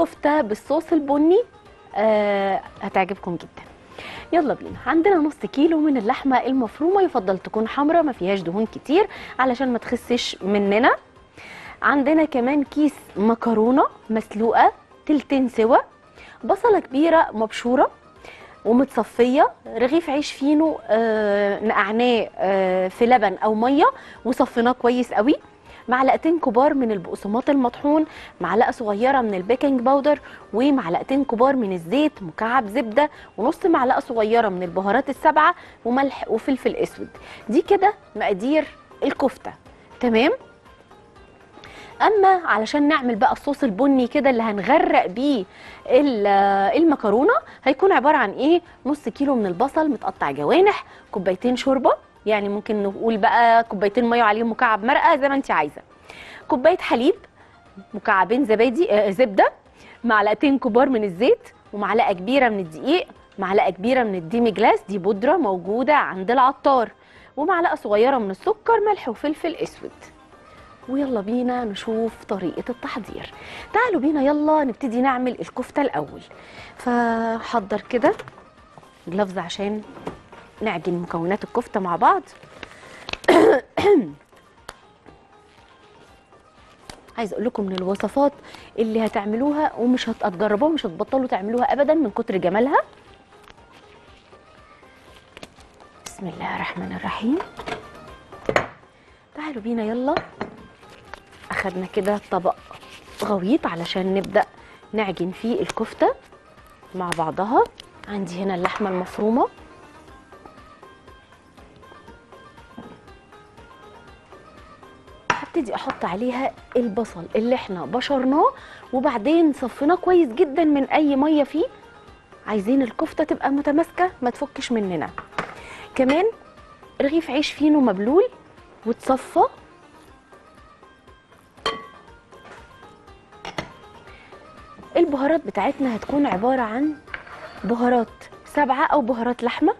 كفتة بالصوص البني هتعجبكم جدا. يلا بينا. عندنا نص كيلو من اللحمة المفرومة، يفضل تكون حمراء ما فيهاش دهون كتير علشان ما تخسش مننا. عندنا كمان كيس مكرونة مسلوقة تلتين سوا، بصلة كبيرة مبشورة ومتصفية، رغيف عيش فينو نقعناه في لبن أو مية وصفيناه كويس قوي، معلقتين كبار من البقسماط المطحون، معلقه صغيره من البيكنج باودر، ومعلقتين كبار من الزيت، مكعب زبده، ونص معلقه صغيره من البهارات السبعه، وملح وفلفل اسود. دي كده مقادير الكفته، تمام؟ اما علشان نعمل بقى الصوص البني كده اللي هنغرق بيه المكرونه، هيكون عباره عن ايه؟ نص كيلو من البصل متقطع جوانح، كوبايتين شوربه، يعني ممكن نقول بقى كوبايتين ميه عليهم مكعب مرقه زي ما انت عايزه، كوبايه حليب، مكعبين زبادي زبده، معلقتين كبار من الزيت، ومعلقه كبيره من الدقيق، معلقه كبيره من الديمي جلاس، دي بودره موجوده عند العطار، ومعلقه صغيره من السكر، ملح وفلفل اسود. ويلا بينا نشوف طريقه التحضير. تعالوا بينا يلا نبتدي نعمل الكفته الاول. فحضر كده جلافز عشان نعجن مكونات الكفتة مع بعض. عايز اقول لكم من الوصفات اللي هتعملوها ومش هتجربوها ومش هتبطلوا تعملوها ابدا من كتر جمالها. بسم الله الرحمن الرحيم. تعالوا بينا يلا. اخدنا كده طبق غويط علشان نبدا نعجن فيه الكفتة مع بعضها. عندي هنا اللحمة المفرومة، ابتدي احط عليها البصل اللي احنا بشرناه وبعدين صفيناه كويس جدا من اي ميه فيه، عايزين الكفته تبقى متماسكه ما تفكش مننا. كمان رغيف عيش فينو مبلول وتصفى، البهارات بتاعتنا هتكون عباره عن بهارات سبعه او بهارات لحمه،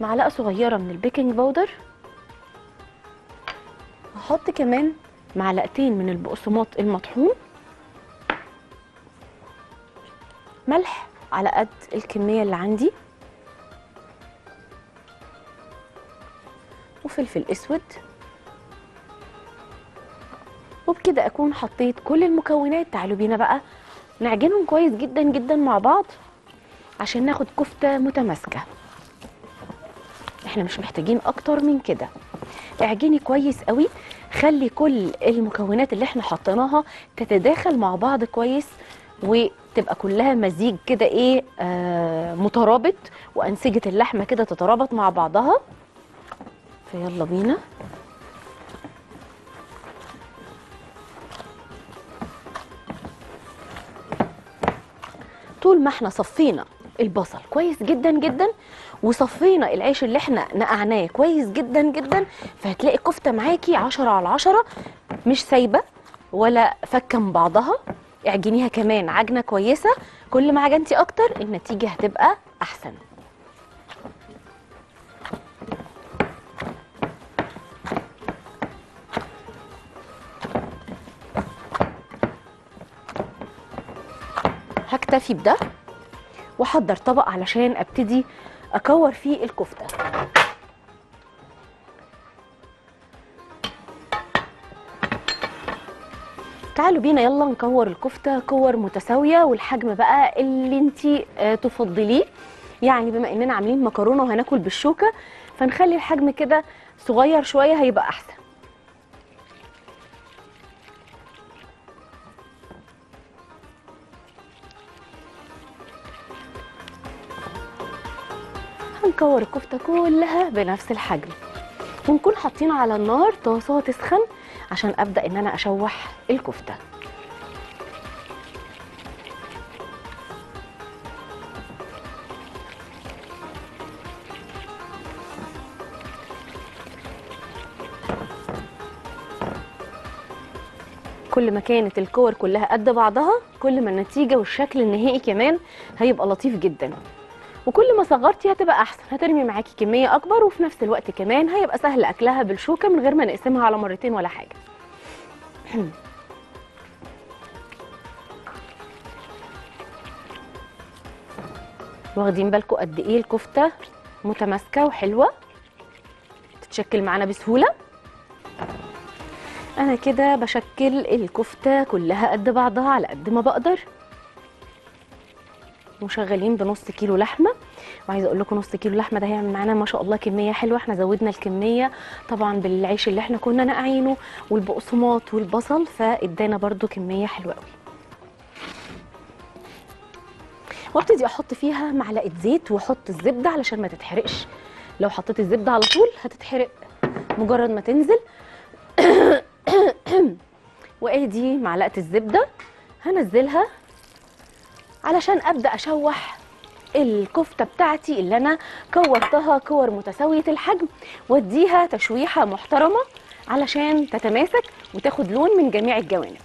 معلقه صغيره من البيكنج باودر، هحط كمان معلقتين من البقسماط المطحون، ملح على قد الكمية اللي عندي، وفلفل اسود. وبكده اكون حطيت كل المكونات. تعالوا بينا بقى نعجنهم كويس جدا جدا مع بعض عشان ناخد كفتة متماسكة. احنا مش محتاجين اكتر من كده. اعجني كويس قوي، خلي كل المكونات اللي احنا حطيناها تتداخل مع بعض كويس وتبقى كلها مزيج كده ايه مترابط، وانسجة اللحمة كده تترابط مع بعضها. فيلا بينا. طول ما احنا صفينا البصل كويس جدا جدا وصفينا العيش اللي احنا نقعناه كويس جدا جدا، فهتلاقي الكفته معاكي 10 على 10 مش سايبه ولا فكه من بعضها. اعجنيها كمان عجنه كويسه، كل ما عجنتي اكتر النتيجه هتبقى احسن. هكتفي بده واحضر طبق علشان ابتدي اكور فيه الكفته. تعالوا بينا يلا نكور الكفته كور متساويه والحجم بقى اللي انتي تفضليه، يعني بما اننا عاملين مكرونه وهناكل بالشوكه فنخلي الحجم كده صغير شويه هيبقى احسن. نكور الكفته كلها بنفس الحجم، ونكون حاطين على النار طاسه تسخن عشان ابدا ان انا اشوح الكفته. كل ما كانت الكور كلها قد بعضها كل ما النتيجه والشكل النهائي كمان هيبقى لطيف جدا، وكل ما صغرتي هتبقى احسن، هترمي معاكي كميه اكبر وفي نفس الوقت كمان هيبقى سهل اكلها بالشوكه من غير ما نقسمها على مرتين ولا حاجه. واخدين بالكم قد ايه الكفته متماسكه وحلوه تتشكل معانا بسهوله. انا كده بشكل الكفته كلها قد بعضها على قد ما بقدر، وشغالين بنص كيلو لحمه. وعايزه اقول لكم نص كيلو لحمه ده هيعمل معانا ما شاء الله كميه حلوه. احنا زودنا الكميه طبعا بالعيش اللي احنا كنا نقعينه والبقسماط والبصل، فادانا برده كميه حلوه قوي. وابتدي احط فيها معلقه زيت واحط الزبده علشان ما تتحرقش. لو حطيت الزبده على طول هتتحرق مجرد ما تنزل. وادي معلقه الزبده هنزلها علشان ابدا اشوح الكفته بتاعتي اللي انا كورتها كور متساويه الحجم، واديها تشويحه محترمه علشان تتماسك وتاخد لون من جميع الجوانب.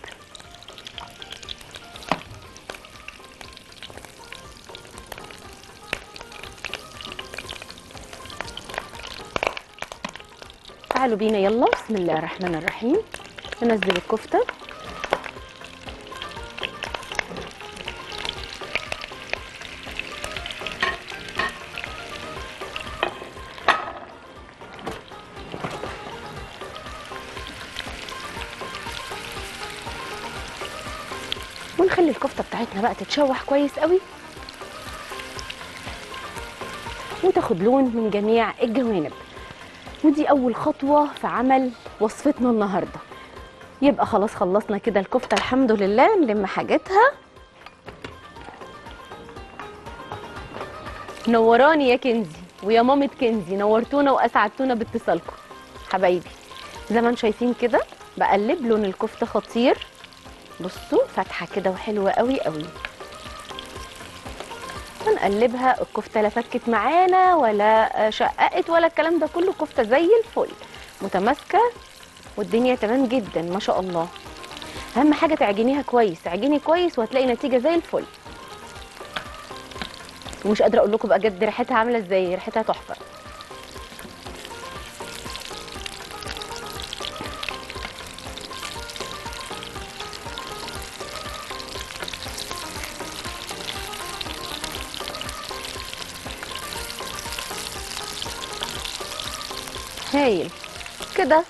تعالوا بينا يلا، بسم الله الرحمن الرحيم، ننزل الكفته. ونخلي الكفته بتاعتنا بقى تتشوح كويس قوي وتاخد لون من جميع الجوانب. ودي اول خطوه في عمل وصفتنا النهارده. يبقى خلاص خلصنا كده الكفته الحمد لله، نلم حاجتها. نوراني يا كنزي ويا مامة كنزي، نورتونا واسعدتونا باتصالكم حبايبي. زي ما انتم شايفين كده بقلب، لون الكفته خطير، بصوا فاتحه كده وحلوه قوي قوي. هنقلبها، الكفته لا فكت معانا ولا شققت ولا الكلام ده كله، كفته زي الفل متماسكه والدنيا تمام جدا ما شاء الله. اهم حاجه تعجنيها كويس، اعجني كويس وهتلاقي نتيجه زي الفل. ومش قادره اقول لكم بقى جد ريحتها عامله ازاي، ريحتها تحفه. هايل كده،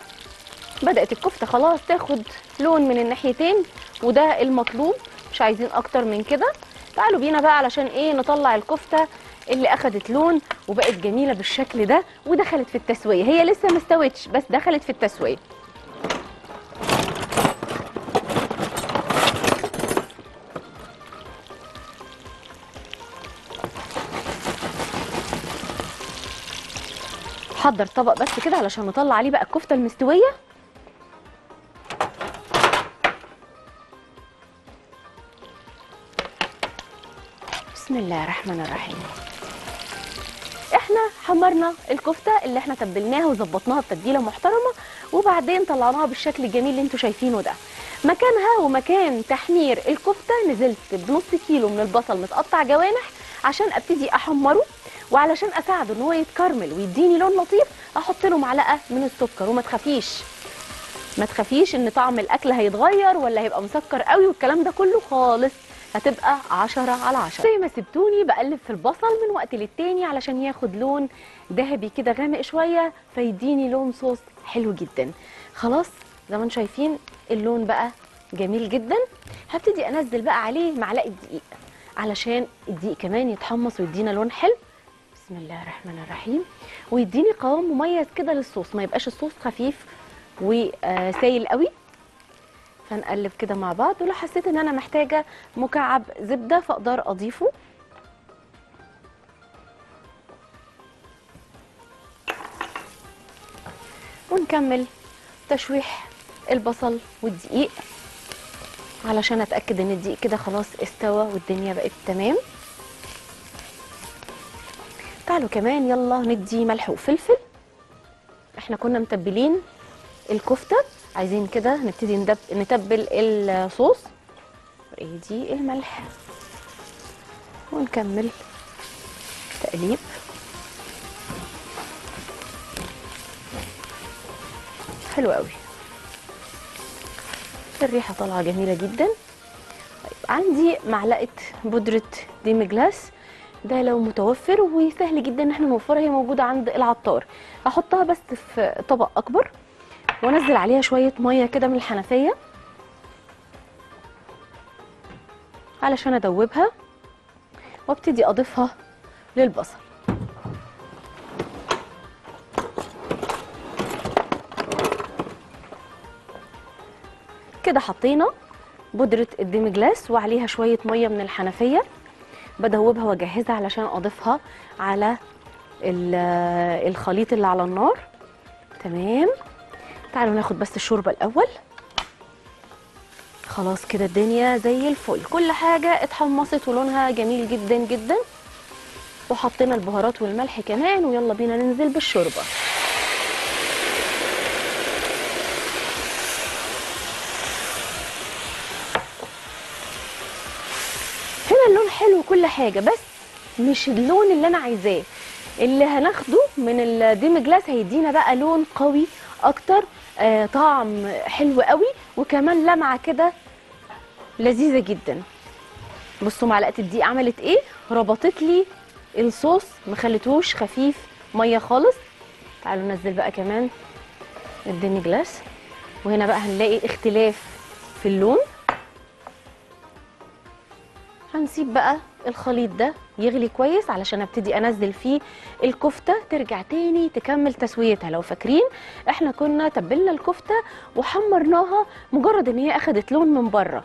بدأت الكفتة خلاص تاخد لون من الناحيتين وده المطلوب، مش عايزين اكتر من كده. تعالوا بينا بقى علشان ايه نطلع الكفتة اللي اخدت لون وبقت جميلة بالشكل ده ودخلت في التسوية. هي لسه ما استوتش بس دخلت في التسوية. نحضر طبق بس كده علشان نطلع عليه بقى الكفته المستويه. بسم الله الرحمن الرحيم. احنا حمرنا الكفته اللي احنا تبلناها وظبطناها بتتبيله محترمه، وبعدين طلعناها بالشكل الجميل اللي انتوا شايفينه ده. مكانها ومكان تحمير الكفته نزلت بنص كيلو من البصل متقطع جوانح عشان ابتدي احمره، وعلشان اساعده ان هو يتكرمل ويديني لون لطيف احط له معلقه من السكر. وما تخافيش ما تخافيش ان طعم الاكل هيتغير ولا هيبقى مسكر قوي والكلام ده كله خالص، هتبقى 10 على 10. زي ما سبتوني بقلب في البصل من وقت للتاني علشان ياخد لون ذهبي كده غامق شويه فيديني لون صوص حلو جدا. خلاص زي ما انتم شايفين اللون بقى جميل جدا. هبتدي انزل بقى عليه معلقه دقيق علشان الدقيق كمان يتحمص ويدينا لون حلو. بسم الله الرحمن الرحيم. ويديني قوام مميز كده للصوص، ما يبقاش الصوص خفيف وسايل قوي. فنقلب كده مع بعض، ولو حسيت ان انا محتاجه مكعب زبده فاقدر اضيفه. ونكمل تشويح البصل والدقيق علشان اتاكد ان الدقيق كده خلاص استوى والدنيا بقت تمام. تعالوا كمان يلا ندي ملح وفلفل. احنا كنا متبلين الكفته، عايزين كده نبتدي نتبل الصوص. ادي الملح ونكمل تقليب. حلو قوي، الريحه طالعه جميله جدا. طيب عندي معلقه بودره ديمي جلاس ده لو متوفر وسهل جدا ان احنا نوفرها، هي موجوده عند العطار. هحطها بس في طبق اكبر وانزل عليها شويه ميه كده من الحنفيه علشان ادوبها، وابتدي اضيفها للبصل. كده حطينا بودرة الديمجلاس وعليها شوية مية من الحنفية، بدوبها واجهزها علشان اضيفها على الخليط اللي على النار. تمام، تعالوا ناخد بس الشوربة الاول. خلاص كده الدنيا زي الفل، كل حاجة اتحمصت ولونها جميل جدا جدا، وحطينا البهارات والملح كمان، ويلا بينا ننزل بالشوربة. اللون حلو وكل حاجه، بس مش اللون اللي انا عايزاه. اللي هناخده من الديم جلاس هيدينا بقى لون قوي اكتر، طعم حلو قوي، وكمان لمعه كده لذيذه جدا. بصوا معلقه الدقيق عملت ايه، ربطت لي الصوص ما خلتهوش خفيف ميه خالص. تعالوا ننزل بقى كمان الديم جلاس، وهنا بقى هنلاقي اختلاف في اللون. هنسيب بقى الخليط ده يغلي كويس علشان ابتدي انزل فيه الكفته ترجع تاني تكمل تسويتها. لو فاكرين احنا كنا تبلنا الكفته وحمرناها، مجرد ان هي اخدت لون من بره.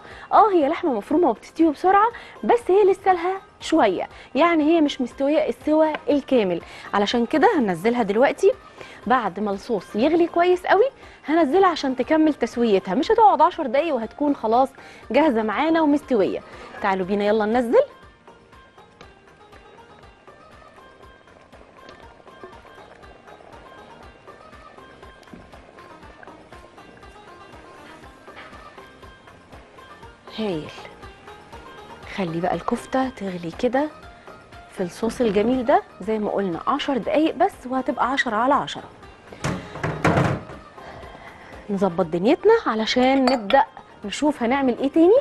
هي لحمه مفرومه وبتستوي بسرعه، بس هي لسه لها شويه، يعني هي مش مستويه السوى الكامل. علشان كده هننزلها دلوقتي بعد ما الصوص يغلي كويس قوي، هنزلها عشان تكمل تسويتها. مش هتقعد 10 دقايق وهتكون خلاص جاهزه معانا ومستويه. تعالوا بينا يلا ننزل. هايل، خلي بقى الكفته تغلي كده في الصوص الجميل ده زي ما قلنا 10 دقايق بس، وهتبقى 10/10. نظبط دنيتنا علشان نبدأ نشوف هنعمل ايه تاني.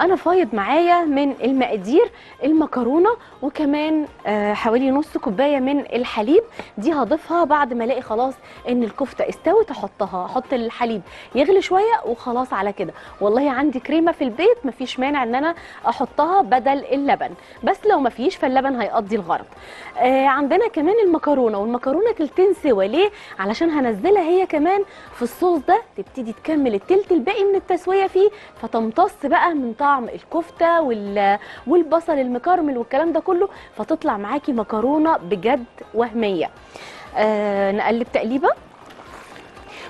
انا فايض معايا من المقادير المكرونه، وكمان حوالي نص كوبايه من الحليب. دي هضيفها بعد ما الاقي خلاص ان الكفته استوت، احطها، احط الحليب يغلي شويه وخلاص على كده. والله عندي كريمه في البيت، مفيش مانع ان انا احطها بدل اللبن، بس لو مفيش فاللبن هيقضي الغرض. عندنا كمان المكرونه، والمكرونه تلتين سوى. ليه؟ علشان هنزلها هي كمان في الصوص ده، تبتدي تكمل التلت الباقي من التسويه فيه، فتمتص بقى من طعم الكفته والبصل المكرمل والكلام ده كله، فتطلع معاكي مكرونه بجد وهميه. نقلب تقليبه،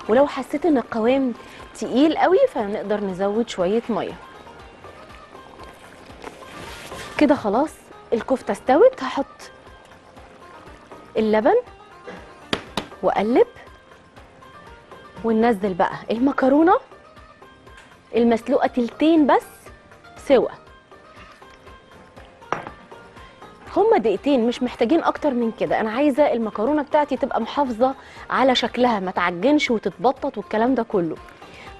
ولو حسيت ان القوام تقيل قوي فنقدر نزود شويه ميه. كده خلاص الكفته استوت. هحط اللبن واقلب، وننزل بقى المكرونه المسلوقه تلتين بس سوا. هما دقيقتين، مش محتاجين اكتر من كده. انا عايزه المكرونه بتاعتي تبقى محافظه على شكلها، ما تعجنش وتتبطط والكلام ده كله.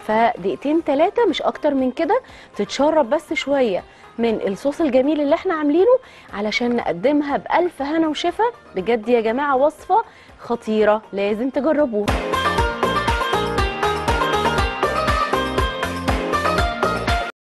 فدقيقتين 3 مش اكتر من كده، تتشرب بس شويه من الصوص الجميل اللي احنا عاملينه علشان نقدمها بالف هنا وشفا. بجد يا جماعه وصفه خطيره، لازم تجربوها.